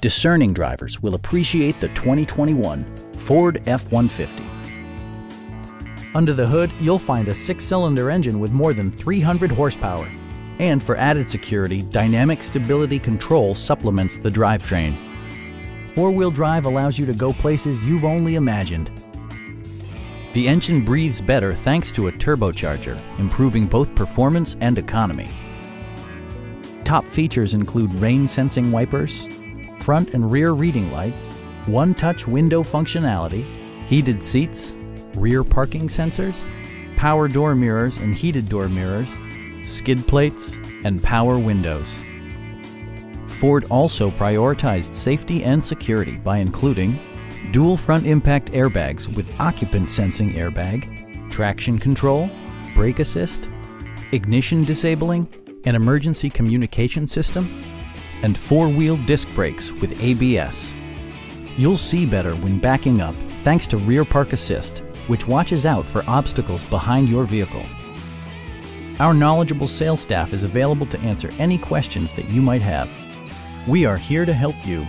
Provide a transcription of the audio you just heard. Discerning drivers will appreciate the 2021 Ford F-150. Under the hood, you'll find a 6-cylinder engine with more than 300 horsepower. And for added security, dynamic stability control supplements the drivetrain. Four-wheel drive allows you to go places you've only imagined. The engine breathes better thanks to a turbocharger, improving both performance and economy. Top features include rain-sensing wipers, front and rear reading lights, one-touch window functionality, heated seats, rear parking sensors, power door mirrors and heated door mirrors, skid plates, and power windows. Ford also prioritized safety and security by including dual front impact airbags with occupant sensing airbag, traction control, brake assist, ignition disabling, an emergency communication system, and four-wheel disc brakes with ABS. You'll see better when backing up thanks to rear park assist, which watches out for obstacles behind your vehicle. Our knowledgeable sales staff is available to answer any questions that you might have. We are here to help you.